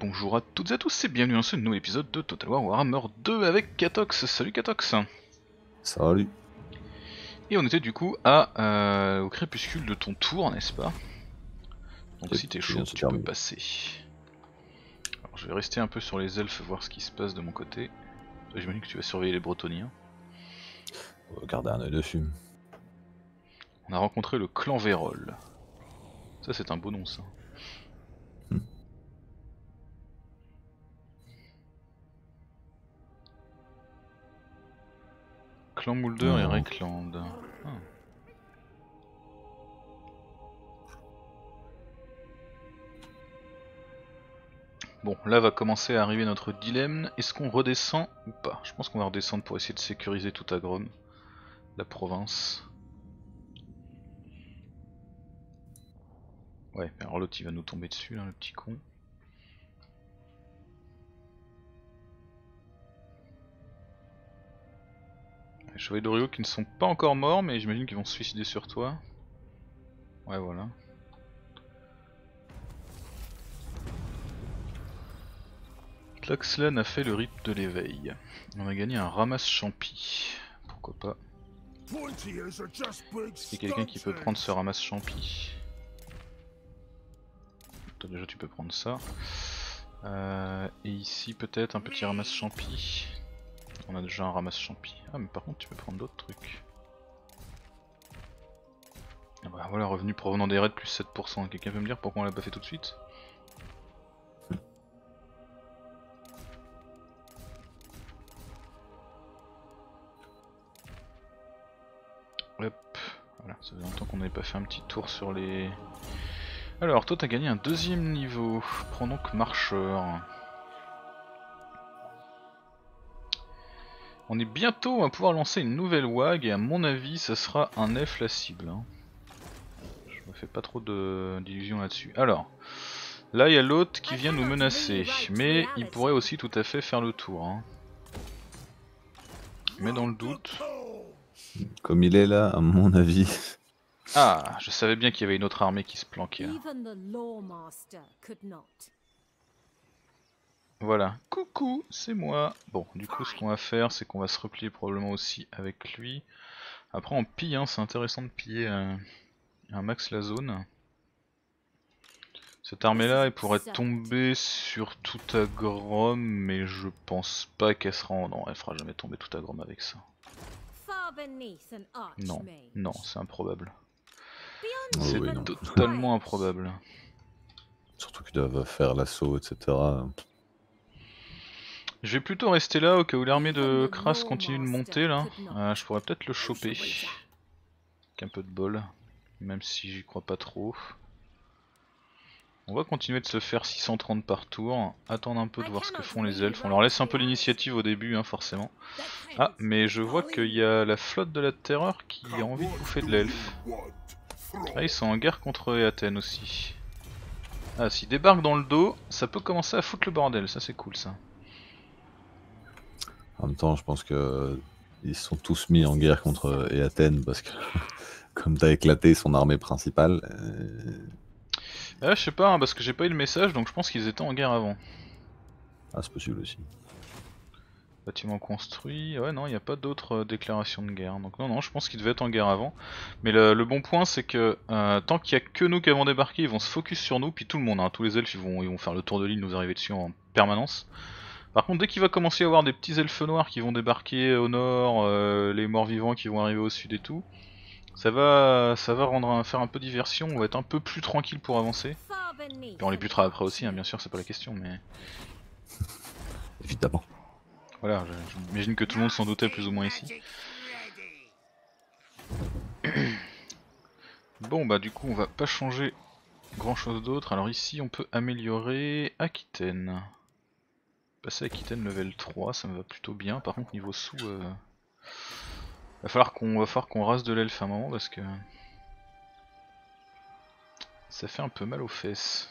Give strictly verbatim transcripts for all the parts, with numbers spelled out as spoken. bonjour à toutes et à tous et bienvenue dans ce nouvel épisode de Total War Warhammer deux avec Katox. Salut Katox. Salut. Et on était du coup à, euh, au crépuscule de ton tour, n'est-ce pas? Donc si t'es chaud, tu peux passer. Alors je vais rester un peu sur les elfes, voir ce qui se passe de mon côté. J'imagine que tu vas surveiller les Bretoniens. On va garder un œil dessus. On a rencontré le clan Vérol. Ça c'est un beau nom ça. Clan Moulder et Recland. Ah. Bon, là va commencer à arriver notre dilemme. Est-ce qu'on redescend ou pas? Je pense qu'on va redescendre pour essayer de sécuriser tout Agrome, la province. Ouais, alors l'autre il va nous tomber dessus, hein, le petit con. Les chevaliers de Rio qui ne sont pas encore morts, mais j'imagine qu'ils vont se suicider sur toi. Ouais, voilà. Claxlen a fait le rite de l'éveil. On a gagné un ramasse champi. Pourquoi pas. C'est quelqu'un qui peut prendre ce ramasse champi. Toi, déjà, tu peux prendre ça. Euh, et ici, peut-être un petit ramasse champi. On a déjà un ramasse champi. Ah mais par contre tu peux prendre d'autres trucs. Ah bah voilà, revenu provenant des raids plus sept pour cent. Quelqu'un peut me dire pourquoi on l'a pas fait tout de suite? Hop, voilà, ça fait longtemps qu'on n'avait pas fait un petit tour sur les... Alors toi t'as gagné un deuxième niveau. Prends donc marcheur. On est bientôt à pouvoir lancer une nouvelle W A G et à mon avis ça sera un F la cible. Hein. Je me fais pas trop d'illusions là-dessus. Alors, là il y a l'autre qui vient nous menacer, mais il pourrait aussi tout à fait faire le tour. Hein. Mais dans le doute... Comme il est là, à mon avis... Ah, je savais bien qu'il y avait une autre armée qui se planquait. Là. Voilà, coucou, c'est moi. Bon, du coup ce qu'on va faire c'est qu'on va se replier probablement aussi avec lui. Après on pille, hein, c'est intéressant de piller euh, un max la zone. Cette armée là elle pourrait tomber sur tout Agrome, mais je pense pas qu'elle sera en... Non, elle fera jamais tomber tout Agrome avec ça. Non, non, c'est improbable. Oh, c'est oui, totalement improbable. Surtout qu'ils doivent faire l'assaut, et cetera. Je vais plutôt rester là au cas où l'armée de Kras continue de monter là. Euh, je pourrais peut-être le choper. Avec un peu de bol. Même si j'y crois pas trop. On va continuer de se faire six cent trente par tour. Attendre un peu de voir ce que font les elfes. On leur laisse un peu l'initiative au début hein, forcément. Ah mais je vois qu'il y a la flotte de la terreur qui a envie de bouffer de l'elfe. Ah ils sont en guerre contre Eataine aussi. Ah s'ils débarquent dans le dos, ça peut commencer à foutre le bordel. Ça c'est cool ça. En même temps, je pense que ils sont tous mis en guerre contre Eataine parce que, comme t'as éclaté son armée principale. Euh... Ah, je sais pas, hein, parce que j'ai pas eu le message, donc je pense qu'ils étaient en guerre avant. Ah, c'est possible aussi. Bâtiment construit, ouais, non, il n'y a pas d'autres euh, déclarations de guerre. Donc, non, non, je pense qu'ils devaient être en guerre avant. Mais le, le bon point, c'est que euh, tant qu'il n'y a que nous qui avons débarqué, ils vont se focus sur nous, puis tout le monde, hein, tous les elfes, ils vont, ils vont faire le tour de l'île, nous arriver dessus en permanence. Par contre dès qu'il va commencer à y avoir des petits elfes noirs qui vont débarquer au nord, euh, les morts vivants qui vont arriver au sud et tout, ça va ça va rendre un, faire un peu diversion, on va être un peu plus tranquille pour avancer. Et on les butera après aussi, hein, bien sûr, c'est pas la question, mais... Évidemment. Voilà, j'imagine que tout le monde s'en doutait plus ou moins ici. Bon bah du coup on va pas changer grand chose d'autre, alors ici on peut améliorer Aquitaine. Passer à Kitaine level trois, ça me va plutôt bien. Par contre niveau sous, euh... va falloir qu'on qu'on rase de l'elfe à un moment parce que ça fait un peu mal aux fesses.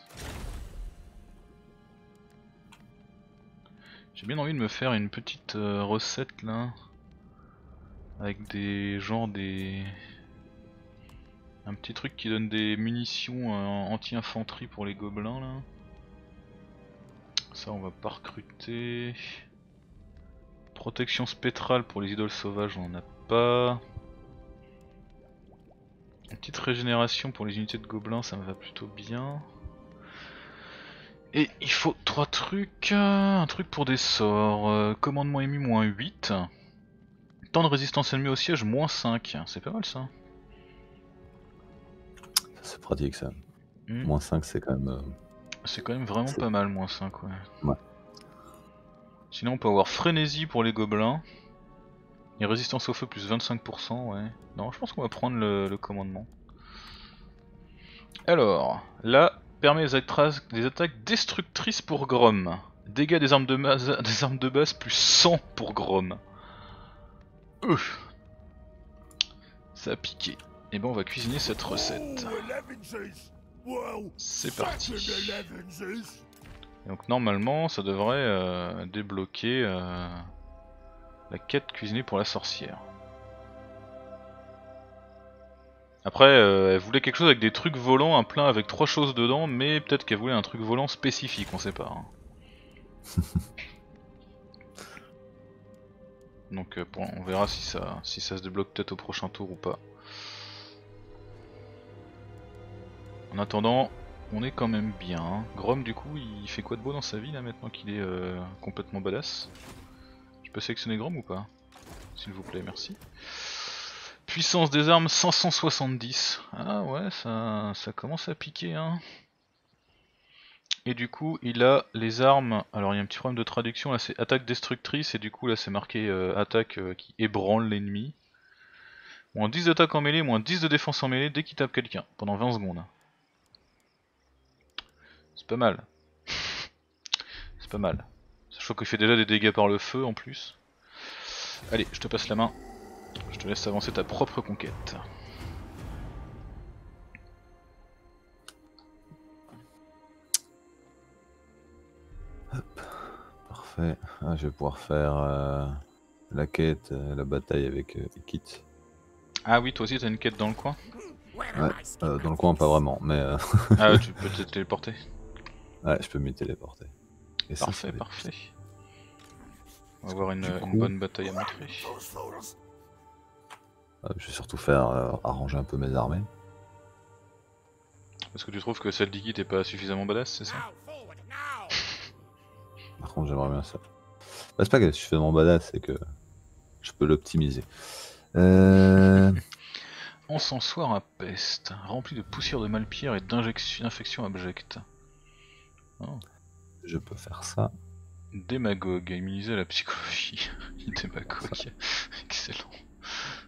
J'ai bien envie de me faire une petite euh, recette là, avec des genre des un petit truc qui donne des munitions euh, anti-infanterie pour les gobelins là. Ça on va pas recruter. Protection spectrale pour les idoles sauvages on n'en a pas. Une petite régénération pour les unités de gobelins, ça me va plutôt bien. Et il faut trois trucs. Un truc pour des sorts. Euh, commandement ému moins huit. Temps de résistance ennemie au siège moins cinq. C'est pas mal ça. C'est pratique ça. Mmh. Moins cinq c'est quand même... Euh... C'est quand même vraiment pas mal, moins cinq, ouais. ouais. Sinon on peut avoir frénésie pour les gobelins. Et résistance au feu plus vingt-cinq pour cent, ouais. Non, je pense qu'on va prendre le, le commandement. Alors, là... Permet les, les attaques destructrices pour Grom. Dégâts des armes de, base, des armes de base plus cent pour Grom. Euh, ça a piqué. Et ben on va cuisiner cette recette. C'est parti. Donc normalement ça devrait euh, débloquer euh, la quête cuisinée pour la sorcière. Après, euh, elle voulait quelque chose avec des trucs volants, un plein avec trois choses dedans, mais peut-être qu'elle voulait un truc volant spécifique, on sait pas. Hein. Donc euh, bon, on verra si ça, si ça se débloque peut-être au prochain tour ou pas. En attendant, on est quand même bien. Hein. Grom, du coup, il fait quoi de beau dans sa vie, là, maintenant qu'il est euh, complètement badass? Je peux sélectionner Grom ou pas? S'il vous plaît, merci. Puissance des armes cinq cent soixante-dix. Ah ouais, ça, ça commence à piquer hein. Et du coup il a les armes, alors il y a un petit problème de traduction là, c'est attaque destructrice et du coup là c'est marqué euh, attaque euh, qui ébranle l'ennemi. Moins dix d'attaque en mêlée, moins dix de défense en mêlée dès qu'il tape quelqu'un pendant vingt secondes. C'est pas mal. C'est pas mal. Sachant qu'il fait déjà des dégâts par le feu en plus. Allez, je te passe la main. Je te laisse avancer ta propre conquête. Hop, parfait. Ah, je vais pouvoir faire euh, la quête, euh, la bataille avec euh, Ikit. Ah oui, toi aussi t'as une quête dans le coin? Ouais, euh, dans le coin pas vraiment, mais... Euh... ah ouais, tu peux te téléporter? Ouais, je peux m'y téléporter. Et parfait, ça, ça parfait. On va avoir une, une coup... bonne bataille à montrer. Je vais surtout faire euh, arranger un peu mes armées. Parce que tu trouves que celle d'Iggy t'es pas suffisamment badass, c'est ça? Par contre j'aimerais bien ça. Bah, c'est pas qu'elle est suffisamment badass, c'est que je peux l'optimiser. Euh... On s'en sort à peste, rempli de poussière de malpierre et d'infections abjectes. Oh. Je peux faire ça. Démagogue, immunisé à la psychologie. Démagogue, excellent.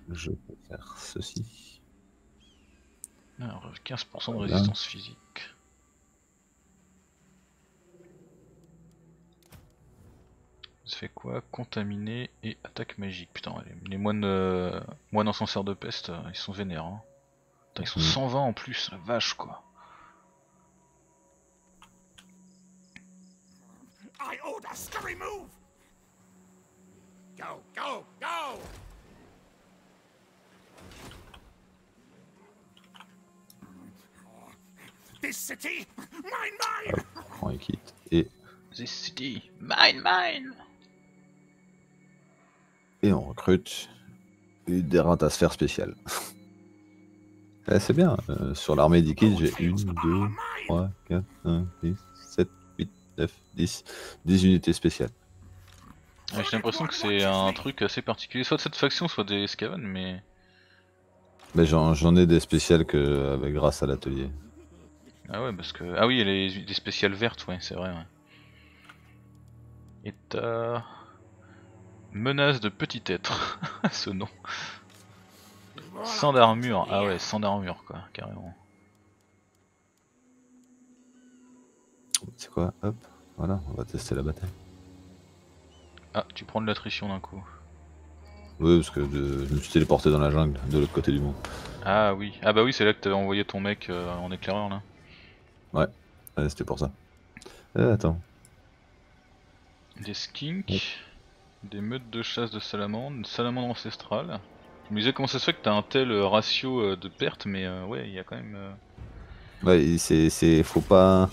Je peux faire ceci. Alors, quinze pour cent voilà. De résistance physique. Ça fait quoi? Contaminé et attaque magique. Putain, les, les moines, euh, moines en censeur de peste, euh, ils sont vénères. Hein. Putain, ils sont mmh. cent vingt en plus, la vache quoi. I order scurry move. Go, go, go. This city, mine, mine. Hop, prends et quitte et... This city, mine, mine. Et on recrute une des rats à sphère spéciale. eh, c'est bien, euh, sur l'armée d'Ikit j'ai une, deux, trois, quatre, cinq, six, sept, huit, neuf, dix, dix unités spéciales. Ouais, j'ai l'impression que c'est un truc assez particulier, soit de cette faction, soit des Skavens, mais... mais j'en ai des spéciales que, avec, grâce à l'atelier. Ah ouais parce que... Ah oui, les, les spéciales vertes, ouais, c'est vrai, ouais. Et t'as... Menace de petit être, ce nom. Sans d'armure, ah ouais, sans d'armure quoi, carrément. C'est quoi? Hop, voilà, on va tester la bataille. Ah, tu prends de l'attrition d'un coup. Oui, parce que de... je me suis téléporté dans la jungle, de l'autre côté du monde. Ah oui, ah bah oui, c'est là que t'avais envoyé ton mec euh, en éclaireur là. Ouais, ouais c'était pour ça. Euh, attends. Des skinks, ouais. Des meutes de chasse de salamandres, une salamandre ancestrale. Je me disais comment ça se fait que t'as un tel ratio de pertes, mais euh, ouais, il y a quand même... Euh... Ouais, c'est... faut pas...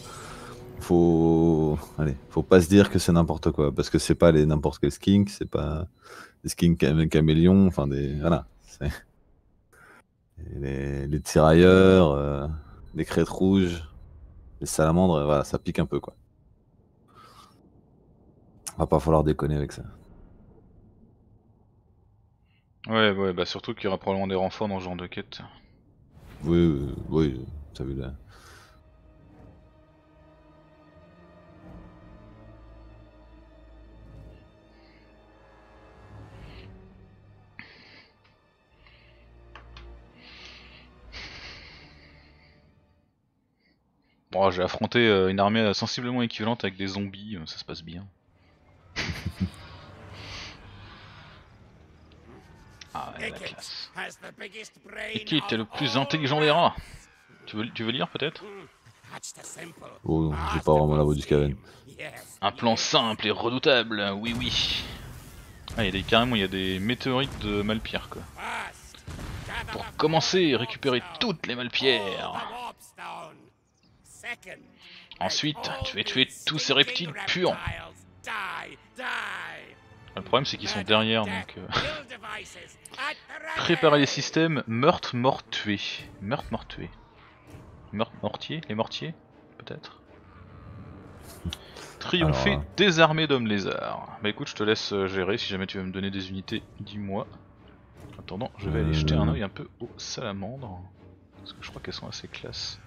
faut, allez, faut pas se dire que c'est n'importe quoi, parce que c'est pas les n'importe quel skink, c'est pas des skinks avec caméléon, enfin des, voilà, les, les tirailleurs, euh, les crêtes rouges, les salamandres, voilà, ça pique un peu quoi. Va pas falloir déconner avec ça. Ouais, ouais, bah surtout qu'il y aura probablement des renforts dans ce genre de quête. Oui, oui, t'as vu là. Bon, j'ai affronté une armée sensiblement équivalente avec des zombies, ça se passe bien. Ah, ouais, la classe. Ikit est le plus intelligent des rats. Tu veux, tu veux lire peut-être? Oh, j'ai pas vraiment la voix du Skaven. Un plan simple et redoutable, oui oui. Ah, il y a des, carrément, il y a des météorites de Malpierre quoi. Pour commencer, récupérer toutes les Malpierres. Ensuite, tu vas tuer tous ces reptiles purs. Le problème c'est qu'ils sont derrière donc euh... Préparer les systèmes, meurtre, mort, tué. Meurtre, mort, tué. Meurtre, mortier, les mortiers peut-être. Triompher alors... des armées d'hommes lézards. Bah écoute, je te laisse gérer, si jamais tu veux me donner des unités, dis-moi. En attendant, je vais aller jeter un oeil un peu aux salamandres, parce que je crois qu'elles sont assez classe.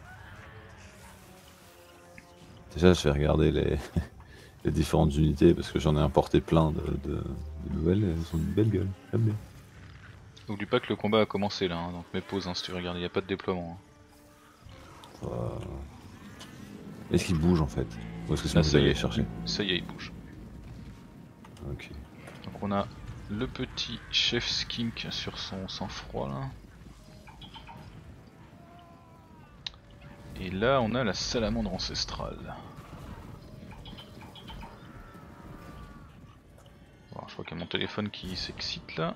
Déjà je vais regarder les... les différentes unités, parce que j'en ai importé plein de, de, de nouvelles, elles ont une belle gueule. N'oublie pas que le combat a commencé là, hein, donc mets pause hein, si tu regardes, il n'y a pas de déploiement. Hein. Euh... Est-ce qu'il bouge en fait? Ou est-ce que ça y est, chercher? Ça y est, il bouge. Ok. Donc on a le petit chef skink sur son sang-froid là. Et là on a la salamandre ancestrale. Je crois qu'il y a mon téléphone qui s'excite là.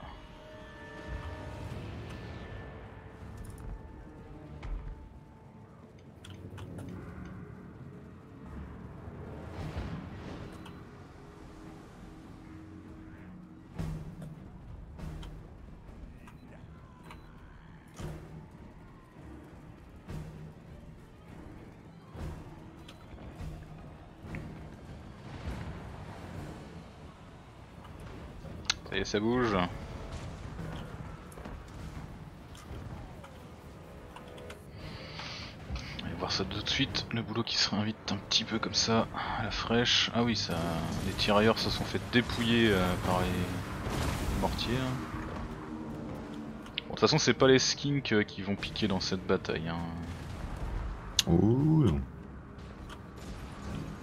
Et ça bouge. On va voir ça tout de suite, le boulot qui se réinvite un petit peu comme ça, à la fraîche. Ah oui, ça, les tirailleurs se sont fait dépouiller euh, par les mortiers. Bon, de toute façon, c'est pas les skinks euh, qui vont piquer dans cette bataille. Hein. Ouh.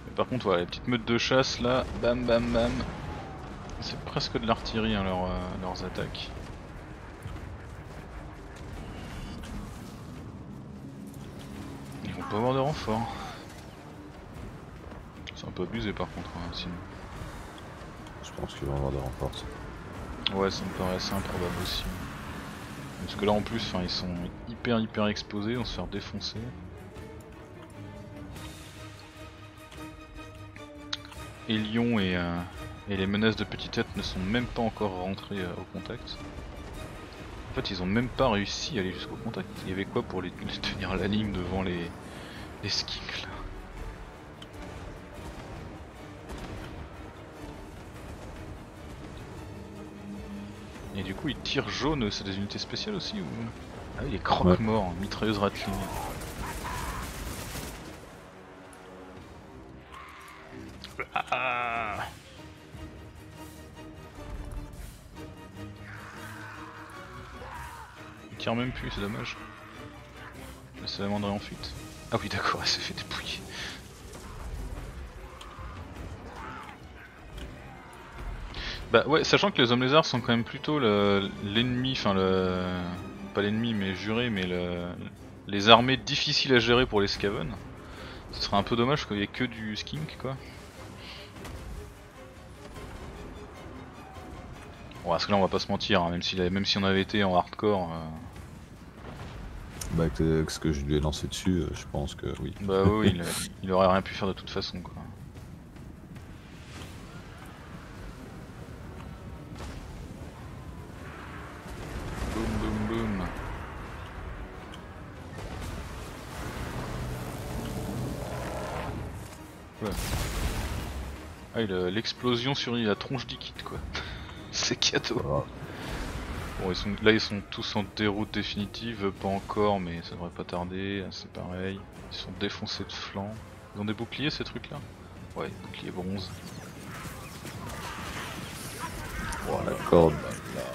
Mais par contre, voilà, les petites meutes de chasse là, bam bam bam. C'est presque de l'artillerie hein, leur, euh, leurs attaques. Ils vont pas avoir de renfort. C'est un peu abusé par contre hein, sinon. Je pense qu'ils vont avoir de renfort. Ça. Ouais, ça me paraît assez improbable aussi. Parce que là en plus hein, ils sont hyper hyper exposés, on se fait défoncer. Et Lyon et.. Euh... Et les menaces de petites têtes ne sont même pas encore rentrées euh, au contact. En fait, ils ont même pas réussi à aller jusqu'au contact. Il y avait quoi pour les tenir à la ligne devant les, les skinks là? Et du coup, ils tirent jaune, c'est des unités spéciales aussi ou... Ah oui, les croque-morts, ouais. Mitrailleuse Ratling. Ah. Même plus, c'est dommage. La salamandre est en fuite. Ah oui, d'accord, elle s'est fait dépouiller. Bah ouais, sachant que les hommes lézards sont quand même plutôt l'ennemi, le, enfin le... pas l'ennemi mais juré, mais le, les armées difficiles à gérer pour les Skavens. Ce serait un peu dommage qu'il y ait que du skink quoi. Bon, parce que là on va pas se mentir, hein, même, si, même si on avait été en hardcore... Euh... Bah, que ce que je lui ai lancé dessus, je pense que oui. Bah oui, il, il aurait rien pu faire de toute façon, quoi. Ah, l'explosion sur la tronche d'Ikit, quoi. C'est cadeau. Voilà. Bon, ils sont, là ils sont tous en déroute définitive, pas encore, mais ça devrait pas tarder. C'est pareil, ils sont défoncés de flanc. Ils ont des boucliers ces trucs là? Ouais, bouclier bronze. Voilà, la corde. Voilà.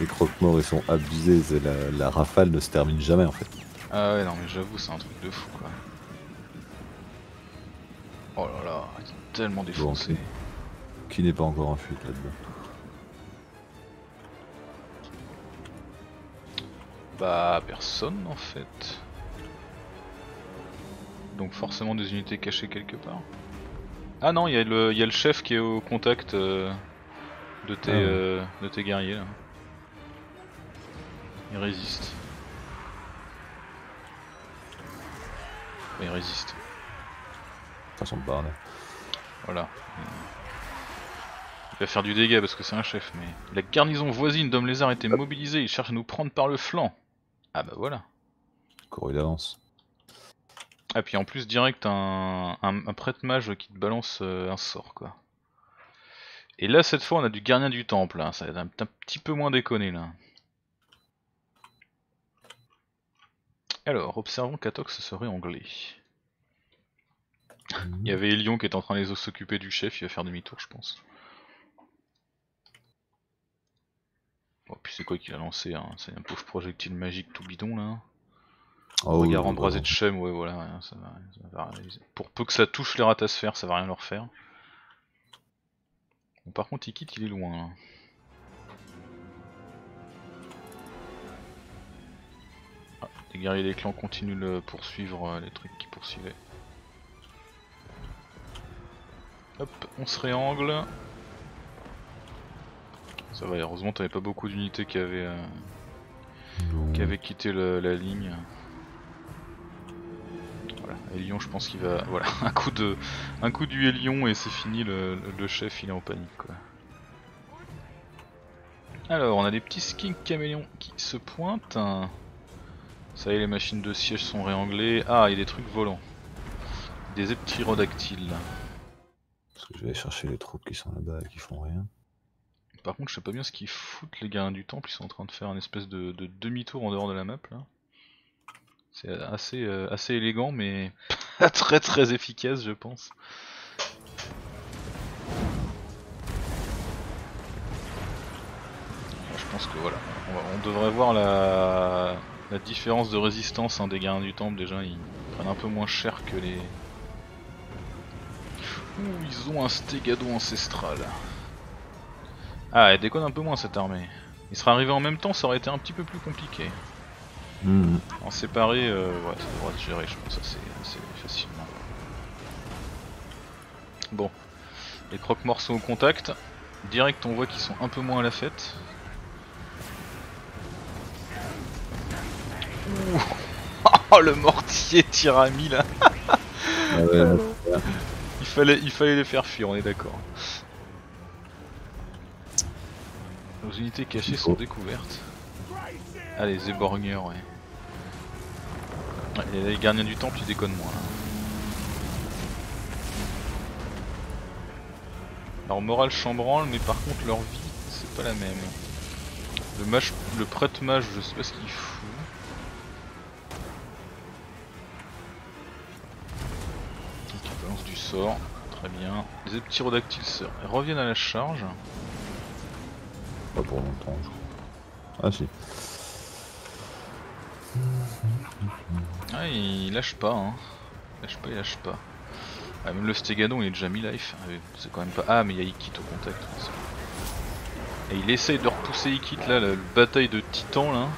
Les croque-morts ils sont abusés, la, la rafale ne se termine jamais en fait. Ah ouais, non mais j'avoue, c'est un truc de fou quoi. Oh là là, ils sont tellement défoncés. Bon, qui, qui n'est pas encore en fuite là-dedans? Bah personne en fait. Donc forcément des unités cachées quelque part. Ah non, il y, y a le chef qui est au contact euh, de, tes, ah ouais. euh, de tes guerriers là. Il résiste. Bah, il résiste. Façon de barde. Voilà. Il va faire du dégât parce que c'est un chef, mais... La garnison voisine d'hommes lézards était mobilisée, il cherche à nous prendre par le flanc. Ah bah voilà. Couru d'avance. Ah puis en plus direct un, un, un prêtre-mage qui te balance euh, un sort quoi. Et là cette fois on a du gardien du temple, hein. Ça va être un, un petit peu moins déconné là. Alors, observons qu'Atox serait anglais. Mmh. Il y avait Hélion qui était en train de s'occuper du chef, il va faire demi-tour je pense. Oh puis c'est quoi qu'il a lancé hein, c'est un pauvre projectile magique tout bidon là. Oh, regarde oui, embrasé de chême, ouais voilà, ça va, ça va, pour peu que ça touche les ratasphères, ça va rien leur faire. Bon, par contre Ikit il est loin là. Ah, les guerriers des clans continuent de poursuivre les trucs qui poursuivaient. Hop, on se réangle. Ça va, heureusement t'avais pas beaucoup d'unités qui avaient euh, qui avaient quitté le, la ligne. Voilà, Hélion je pense qu'il va... Voilà, un coup de, un coup du Hélion et c'est fini, le, le chef il est en panique quoi. Alors on a des petits skins caméléons qui se pointent. Ça y est, les machines de siège sont réanglées. Ah, il y a des trucs volants. Des heptirodactyles. Parce que je vais chercher les troupes qui sont là-bas et qui font rien. Par contre, je sais pas bien ce qu'ils foutent les gardiens du temple, ils sont en train de faire une espèce de, de demi-tour en dehors de la map là. C'est assez, euh, assez élégant mais pas très très efficace je pense. Alors, je pense que voilà, on, va, on devrait voir la, la différence de résistance hein, des gardiens du temple, déjà ils prennent un peu moins cher que les... Ouh, ils ont un stégado ancestral. Ah, elle déconne un peu moins cette armée. Il serait arrivé en même temps, ça aurait été un petit peu plus compliqué. Mmh. En séparé, euh, ouais, ça devrait être géré, je pense, assez, assez facilement. Bon, les croque-morts sont au contact. Direct, on voit qu'ils sont un peu moins à la fête. Ouh. Oh, le mortier tirami là. Ah ouais, il fallait, il fallait les faire fuir, on est d'accord. Nos unités cachées sont découvertes. Ah, les éborgneurs, ouais. ouais. Les gardiens du temple, ils déconnent moins. Là. Leur morale chambranle, mais par contre, leur vie, c'est pas la même. Le, mage, le prêtre mage, je sais pas ce qu'il fout. Donc, il balance du sort, très bien. Les heptirodactyles reviennent à la charge. Pas pour longtemps, je crois. Ah si. Ah, il lâche pas, hein. Il lâche pas, il lâche pas. Ah, même le Stégadon, il est déjà mi-life. C'est quand même pas... Ah, mais il y a Ikit au contact. Et il essaye de repousser Ikit, là, la bataille de titans, là.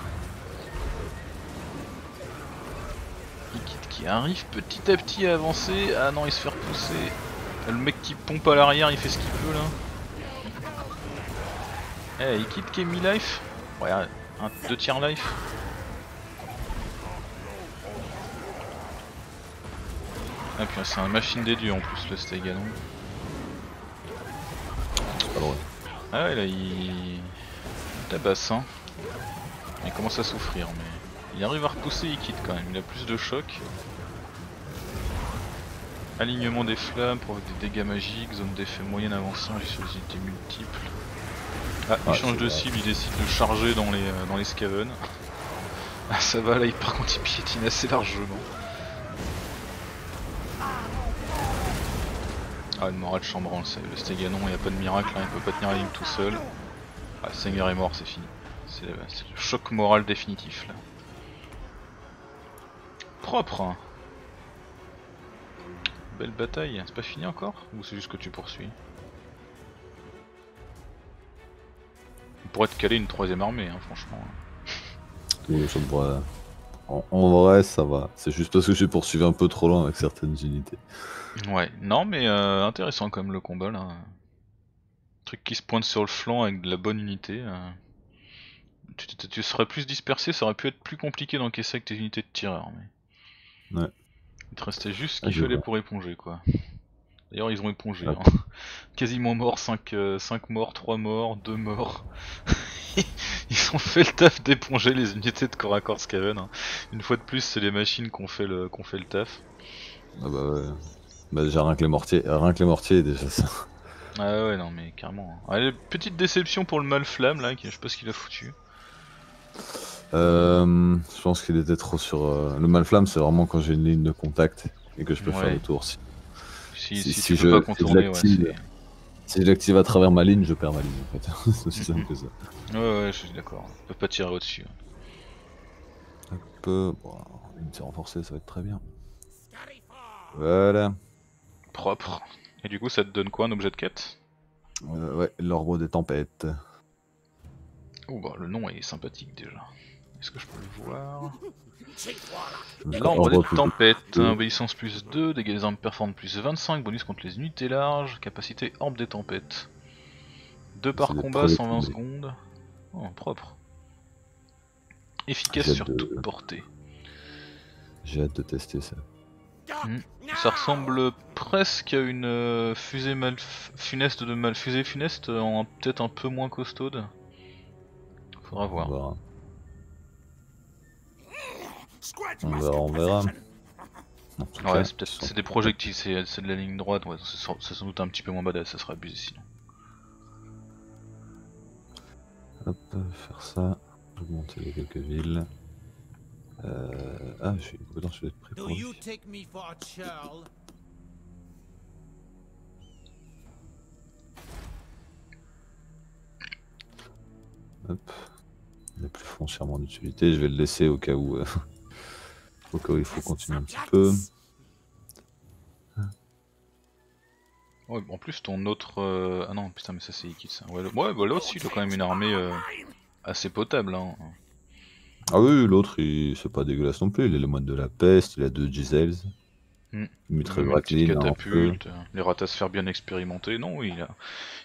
Ikit qui arrive petit à petit à avancer. Ah non, il se fait repousser. Le mec qui pompe à l'arrière, il fait ce qu'il peut, là. Eh, hey, Ikit qui est mi-life. Ouais, un deux tiers life. Ah putain, c'est un machine des dieux en plus le Steganon. C'est pas drôle. Ah ouais, là il... il tabasse hein. Il commence à souffrir mais... il arrive à repousser Ikit quand même, il a plus de choc. Alignement des flammes pour des dégâts magiques, zone d'effet moyenne avançant, les multiples. Ah, ah il change de cible, il décide de charger dans les, euh, dans les Skavens. Ah ça va, là il, par contre il piétine assez largement. Ah une morale chambrante, le Steganon, il n'y a pas de miracle, hein, il peut pas tenir la ligne tout seul. Ah le Seigneur est mort, c'est fini. C'est le choc moral définitif là. Propre hein. Belle bataille, c'est pas fini encore? Ou c'est juste que tu poursuis? On pourrait te caler une troisième armée, hein, franchement. Oui, je pourrais... en, en vrai, ça va. C'est juste parce que j'ai poursuivi un peu trop loin avec certaines unités. Ouais, non mais euh, intéressant quand même le combat là. Un truc qui se pointe sur le flanc avec de la bonne unité. Euh... Tu, tu, tu serais plus dispersé, ça aurait pu être plus compliqué d'encaisser avec tes unités de tireurs. Mais... ouais. Il te restait juste ce qu'il ah, fallait pour éponger quoi. D'ailleurs ils ont épongé ah. hein. Quasiment mort, cinq, euh, cinq morts, trois morts, deux morts. Ils ont fait le taf d'éponger les unités de corps à corps Skaven hein. Une fois de plus c'est les machines qu'on fait, qu'on fait le taf. Ah bah ouais. Bah déjà rien que les mortiers, rien que les mortiers déjà ça. Ah ouais non mais carrément. Allez, petite déception pour le Malflamme là, je sais pas ce qu'il a foutu. Euh, je pense qu'il était trop sur... Euh... Le Malflamme c'est vraiment quand j'ai une ligne de contact et que je peux ouais. faire le tour. Si, si, si, si, si, si je l'active ouais, si à travers ma ligne, je perds ma ligne en fait. C'est aussi simple que ça. Ouais ouais je suis d'accord, on peut pas tirer au-dessus. Un peu... Bon, une s'est renforcée, ça va être très bien. Voilà. Propre. Et du coup ça te donne quoi, un objet de quête? euh, Ouais, l'orbe des tempêtes. Ouh bah le nom est sympathique déjà. Est-ce que je peux le voir? L'ombre des tempêtes, obéissance plus deux, dégâts des armes performantes plus vingt-cinq, bonus contre les unités larges, capacité orbe des tempêtes. deux par combat, cent vingt secondes. Oh, propre. Efficace sur toute portée. J'ai hâte de tester ça. Mmh. Ça ressemble presque à une euh, fusée mal funeste de mal fusée funeste en peut-être un peu moins costaude. Faudra voir. On verra. On verra, on verra. Non, ouais, c'est des projectiles, c'est de la ligne droite, ouais, c'est sans doute un petit peu moins badass, ça serait abusé sinon. Hop, faire ça, augmenter les quelques villes. Euh... Ah, je suis... non, je vais être prêt pour lui. Hop. Il n'a plus foncièrement d'utilité, je vais le laisser au cas où... Euh... au cas où il faut continuer un petit peu. Ouais, en plus ton autre... Euh... Ah non, putain, mais ça c'est Ikit ça. Ouais, le... ouais bah l'autre, il a quand même une armée euh... assez potable, hein. Ah oui, l'autre, il... c'est pas dégueulasse non plus, il est le moine de la peste, il a deux Giselles. Mmh. Il mettrait le Recland, catapulte, les ratasphères bien expérimentés, non, il a,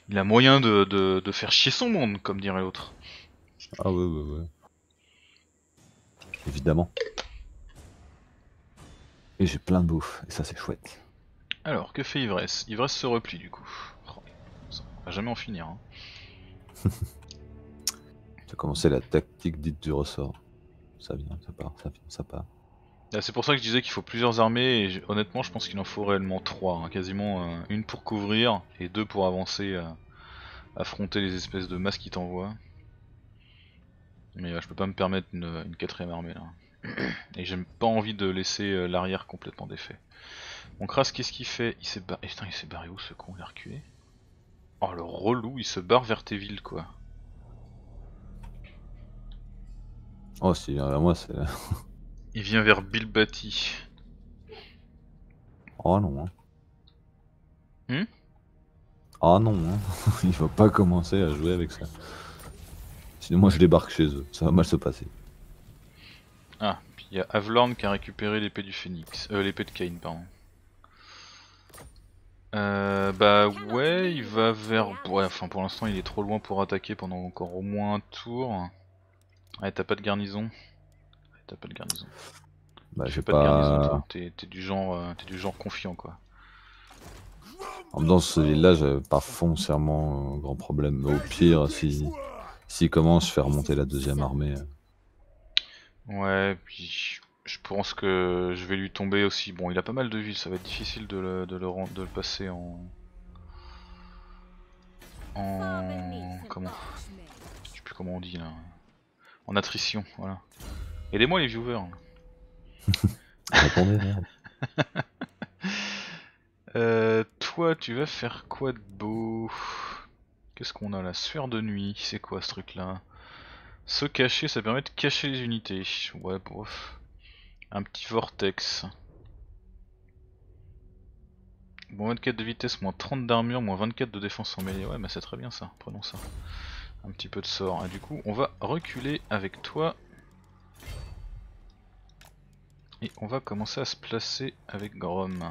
il a moyen de, de, de faire chier son monde, comme dirait l'autre. Ah ouais, ouais, ouais. Évidemment. Et j'ai plein de bouffe, et ça c'est chouette. Alors, que fait Ivresse? Ivresse se replie du coup. Oh, ça va jamais en finir. Hein. Tu as commencé la tactique dite du ressort. Ça vient, ça part, ça vient, ça part. Ah, c'est pour ça que je disais qu'il faut plusieurs armées, et honnêtement je pense qu'il en faut réellement trois, hein. Quasiment euh, une pour couvrir et deux pour avancer, euh, affronter les espèces de masses qui t'envoient. Mais euh, je peux pas me permettre une, une quatrième armée là. Et j'ai pas envie de laisser euh, l'arrière complètement défait. Mon Kras, qu'est-ce qu'il fait? Il s'est barré. Putain, il s'est barré où ce con? Il a reculé. Oh le relou, il se barre vers Téville quoi. Oh, s'il vient vers moi, c'est... Il vient vers Bilbati. Oh non. Hein. Hmm oh non, hein. Il va pas commencer à jouer avec ça. Sinon moi je débarque chez eux, ça va mal se passer. Ah, puis il y a Avalorn qui a récupéré l'épée du Phénix, euh l'épée de Cain, pardon. Euh, bah ouais, il va vers... Ouais, enfin pour l'instant il est trop loin pour attaquer pendant encore au moins un tour. Ah, t'as pas de garnison? T'as pas de garnison. Bah, je vais pas, pas te dire, t'es, t'es du genre, t'es du genre confiant quoi. En même temps, ce là j'avais pas foncièrement un grand problème. Mais au pire, si, si commence, je fais remonter la deuxième armée. Ouais, puis je pense que je vais lui tomber aussi. Bon, il a pas mal de villes, ça va être difficile de le, de le, de le passer en... En... Comment ? Je sais plus comment on dit là. En attrition, voilà. Aidez-moi les viewers. Répondez, merde. Euh, toi, tu vas faire quoi de beau? Qu'est-ce qu'on a là? Sphère de nuit, c'est quoi ce truc là? Se cacher, ça permet de cacher les unités. Ouais, bof. Un petit vortex. Bon, vingt-quatre de vitesse, moins trente d'armure, moins vingt-quatre de défense en mêlée. Ouais, bah c'est très bien ça, prenons ça. Un petit peu de sort. Et du coup, on va reculer avec toi. Et on va commencer à se placer avec Grom.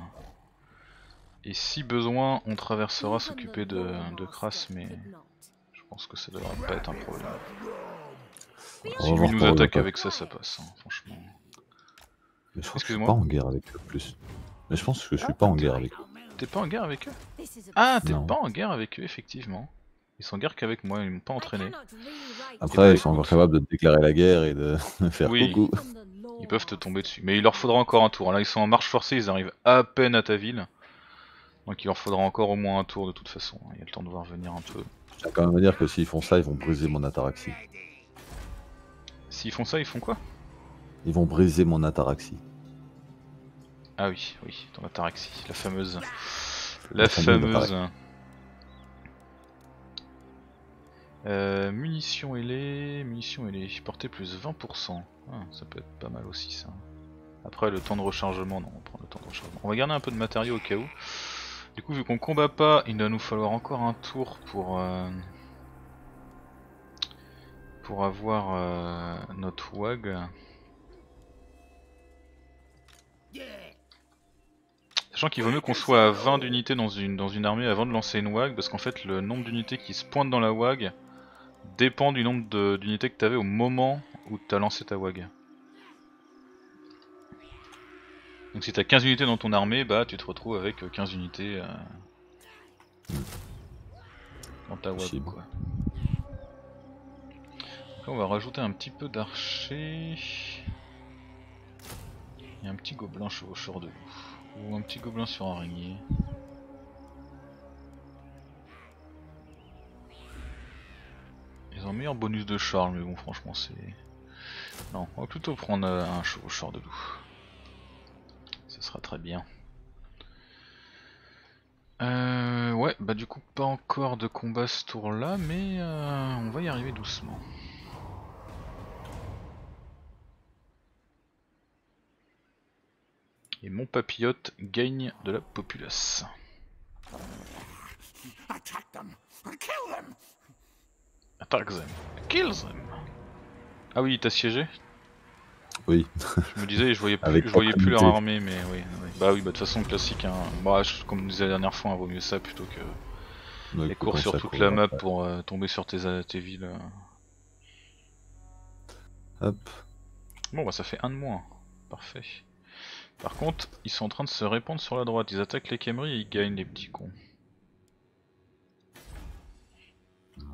Et si besoin, on traversera s'occuper de, de Kras, mais je pense que ça devrait pas être un problème. Si lui nous attaque avec ça, ça passe, hein, franchement. Mais je pense que je suis pas en guerre avec eux plus. Mais je pense que je suis pas en guerre avec eux. T'es pas en guerre avec eux? Ah, t'es pas en guerre avec eux, effectivement. Ils sont en guerre qu'avec moi, ils m'ont pas entraîné. Après, ils sont encore capables de déclarer la guerre et de faire coucou. Ils peuvent te tomber dessus, mais il leur faudra encore un tour. Là, ils sont en marche forcée, ils arrivent à peine à ta ville. Donc il leur faudra encore au moins un tour de toute façon. Il y a le temps de voir venir un peu. Je tiens quand même à dire que s'ils font ça, ils vont briser mon ataraxie. S'ils font ça, ils font quoi? Ils vont briser mon ataraxie. Ah oui, oui, ton ataraxie, la fameuse... La, la fameuse... fameuse... Euh, munitions ailées, munitions ailées, portée plus vingt pour cent. Ah, ça peut être pas mal aussi ça. Après le temps de rechargement, non, on prend le temps de rechargement. On va garder un peu de matériaux au cas où. Du coup, vu qu'on combat pas, il doit nous falloir encore un tour pour euh, pour avoir euh, notre wag. Sachant qu'il vaut mieux qu'on soit à vingt d'unités dans une, dans une armée avant de lancer une wag, parce qu'en fait le nombre d'unités qui se pointent dans la wag dépend du nombre d'unités que tu avais au moment où tu as lancé ta wag. Donc si t'as quinze unités dans ton armée, bah tu te retrouves avec quinze unités euh, dans ta wag quoi. Là, on va rajouter un petit peu d'archers et un petit gobelin chevaucheur de loup ou un petit gobelin sur araignée. Ils ont meilleur bonus de charme, mais bon franchement c'est... Non, on va plutôt prendre un chevaucheur de loup. Ce sera très bien. Euh, ouais, bah du coup pas encore de combat ce tour là, mais euh, on va y arriver doucement. Et mon papillote gagne de la populace. Attack them. Kill them. Attack them. Kill them. Ah oui, t'as siégé ? Oui. Je me disais, je voyais plus, je voyais plus leur armée, mais oui. oui. Bah oui, bah de toute façon classique. Hein. Bah, je, comme on disait la dernière fois, il hein, vaut mieux ça plutôt que ouais, les cours sur toute court, la map ouais. pour euh, tomber sur tes, tes villes. Hop. Bon bah ça fait un de moins. Parfait. Par contre, ils sont en train de se répandre sur la droite. Ils attaquent les Camry et ils gagnent les petits cons.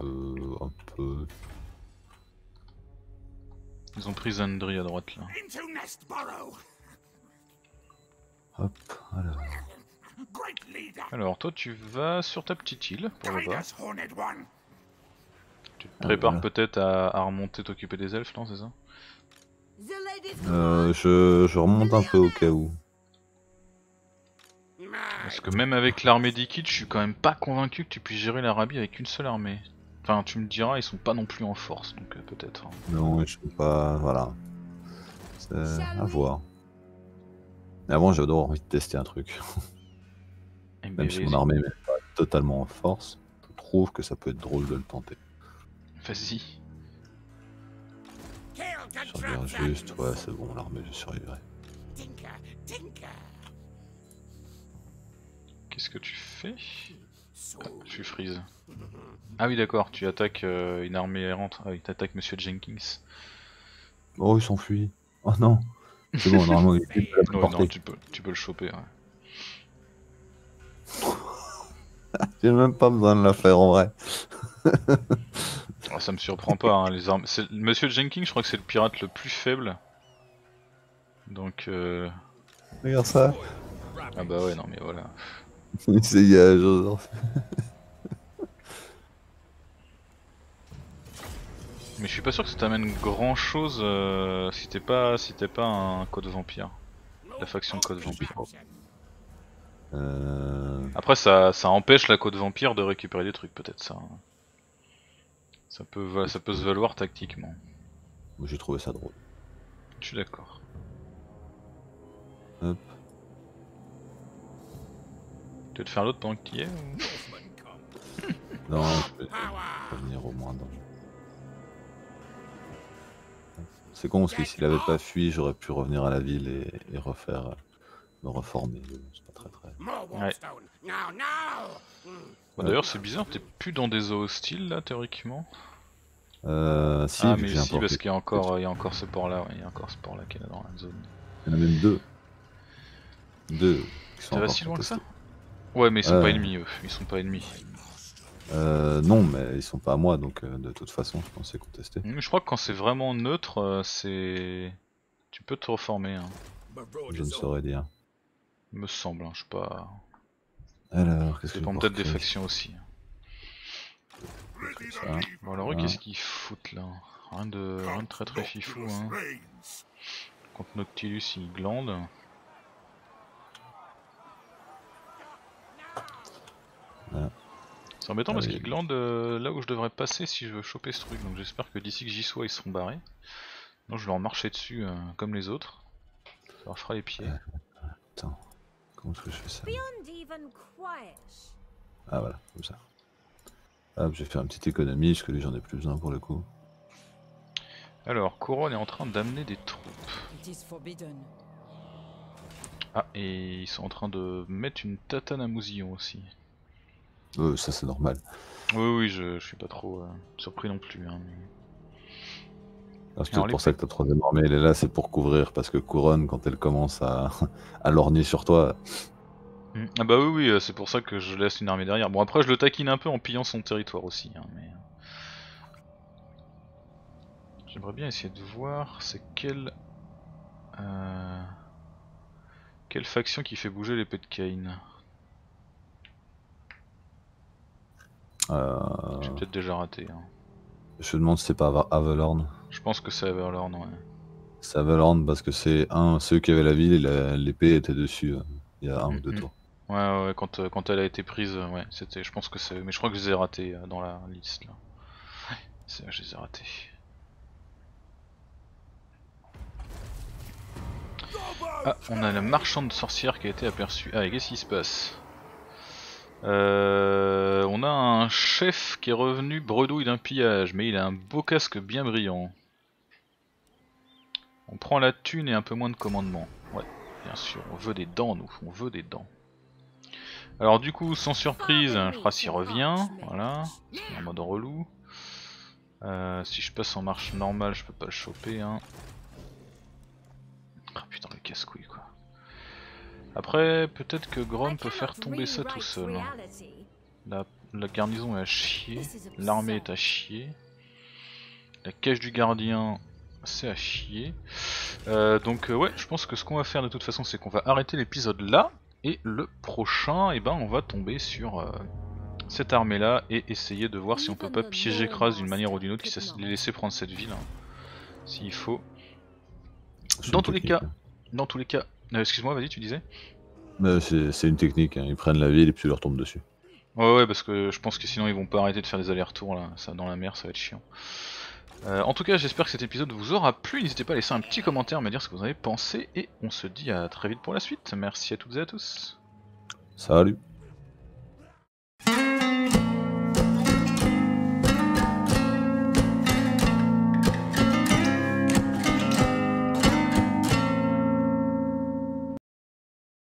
Euh, un peu. Ils ont pris Zandry à droite là. Hop, alors. Alors toi tu vas sur ta petite île pour le bas. Tu te prépares ah, voilà. peut-être à, à remonter t'occuper des elfes, non c'est ça? Euh, je, je remonte un peu au cas où. Parce que même avec l'armée d'Ikit, je suis quand même pas convaincu que tu puisses gérer l'Arabie avec une seule armée. Enfin, tu me diras, ils sont pas non plus en force, donc euh, peut-être. Hein. Non, je peux pas. Voilà. C'est à voir. Mais avant, j'avais envie de tester un truc. Même M B V, si mon armée n'est pas totalement en force, je trouve que ça peut être drôle de le tenter. Vas-y. Je surveillerai juste, ouais, c'est bon, l'armée, je surveillerai. Qu'est-ce que tu fais ? Ah, je suis freeze. Ah oui d'accord, tu attaques euh, une armée errante. Ah oui, t'attaques Monsieur Jenkins. Oh il s'enfuit. Oh non. C'est bon, normalement, il est plus non, non, tu, peux, tu peux le choper. Ouais. J'ai même pas besoin de la faire en vrai. Ça me surprend pas, hein, les armes. Monsieur Jenkins, je crois que c'est le pirate le plus faible. Donc. Euh... Regarde ça. Ah bah ouais, non mais voilà. C'est genre. Mais je suis pas sûr que ça t'amène grand chose euh, si t'es pas si t'es pas un code vampire. La faction code vampire. Euh... Après ça, ça empêche la code vampire de récupérer des trucs peut-être ça. Ça peut, ça peut se valoir tactiquement. J'ai trouvé ça drôle. Je suis d'accord. Hop. Tu veux te faire l'autre pendant que tu y es ou... Non, je vais revenir au moins dans le jeu. C'est con parce que s'il avait pas fui, j'aurais pu revenir à la ville et, et refaire, me reformer. C'est pas très très. Ouais. Bah, d'ailleurs, c'est bizarre, t'es plus dans des eaux hostiles là, théoriquement. Euh, si, ah, mais si, importé. Parce qu'il y a encore, il y a encore ce port là, ouais, il y a encore ce port là qui est dans la zone. Il y en a même deux. Deux. T'es pas si loin que ça ? Ouais, mais ils sont euh... pas ennemis, eux. Ils sont pas ennemis. Euh, non, mais ils sont pas à moi, donc euh, de toute façon, je pensais contester. Mmh, je crois que quand c'est vraiment neutre, euh, c'est. Tu peux te reformer. Hein. Je ne saurais dire. Me semble, hein, je sais pas. Alors, qu'est-ce que dépend peut-être des factions aussi. Ça. Bon, alors, eux, qu'est-ce qu'ils foutent là? Rien de... Rien de très très fifou. Hein. Contre Noctilus, ils glandent. Voilà. C'est embêtant ah parce oui. qu'ils glandent euh, là où je devrais passer si je veux choper ce truc, donc j'espère que d'ici que j'y sois ils seront barrés. Non, je vais leur marcher dessus euh, comme les autres, ça leur fera les pieds. Euh, attends, comment est-ce que je fais ça? Ah voilà, comme ça. Hop, je vais faire une petite économie, parce que lui j'en ai plus besoin pour le coup. Alors, Couronne est en train d'amener des troupes. Ah, et ils sont en train de mettre une tatane à Mousillon aussi. Euh, ça c'est normal. Oui, oui, je, je suis pas trop euh, surpris non plus. Hein, mais... C'est pour les... ça que ta troisième armée elle est là, c'est pour couvrir, parce que Couronne, quand elle commence à, à lorgner sur toi. Mmh. Ah bah oui, oui, c'est pour ça que je laisse une armée derrière. Bon, après, je le taquine un peu en pillant son territoire aussi. Hein, mais... J'aimerais bien essayer de voir c'est quelle. Euh... Quelle faction qui fait bouger l'épée de Caïn. Euh... J'ai peut-être déjà raté. Hein. Je me demande si c'est pas Avalorn. Je pense que c'est Avalorn, ouais. C'est Avalorn parce que c'est un, ceux qui avaient la ville et l'épée était dessus euh, il y a un mm -hmm. ou deux tours. Ouais, ouais, quand, euh, quand elle a été prise, euh, ouais, c'était. Je pense que c'est. Mais je crois que je les ai ratés euh, dans la liste là. C'est je les ai ratés. Ah, on a la marchande sorcière qui a été aperçue. Ah, et qu'est-ce qui se passe? Euh, on a un chef qui est revenu bredouille d'un pillage, mais il a un beau casque bien brillant. On prend la thune et un peu moins de commandement. Ouais, bien sûr, on veut des dents nous, on veut des dents. Alors du coup, sans surprise, je crois s'il revient, voilà, c'est en mode relou. Euh, si je passe en marche normale, je peux pas le choper, hein. Ah putain, le casse-couille quoi. Après, peut-être que Grom peut faire tomber ça tout seul. La, la garnison est à chier, l'armée est à chier, la cage du gardien c'est à chier. Euh, donc euh, ouais, je pense que ce qu'on va faire de toute façon, c'est qu'on va arrêter l'épisode là, et le prochain, eh ben, on va tomber sur euh, cette armée là, et essayer de voir si on peut pas piéger Kras d'une manière ou d'une autre, qui les laisser prendre cette ville, hein, s'il faut. Dans tous les cas, dans tous les cas, Euh, excuse-moi, vas-y, tu disais euh, c'est une technique, hein. Ils prennent la ville et puis ils leur tombent dessus. Ouais, ouais, parce que je pense que sinon ils vont pas arrêter de faire des allers-retours là, ça, dans la mer, ça va être chiant. Euh, en tout cas, j'espère que cet épisode vous aura plu. N'hésitez pas à laisser un petit commentaire, me dire ce que vous en avez pensé, et on se dit à très vite pour la suite. Merci à toutes et à tous. Salut.